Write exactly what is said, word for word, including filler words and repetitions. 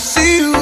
see you.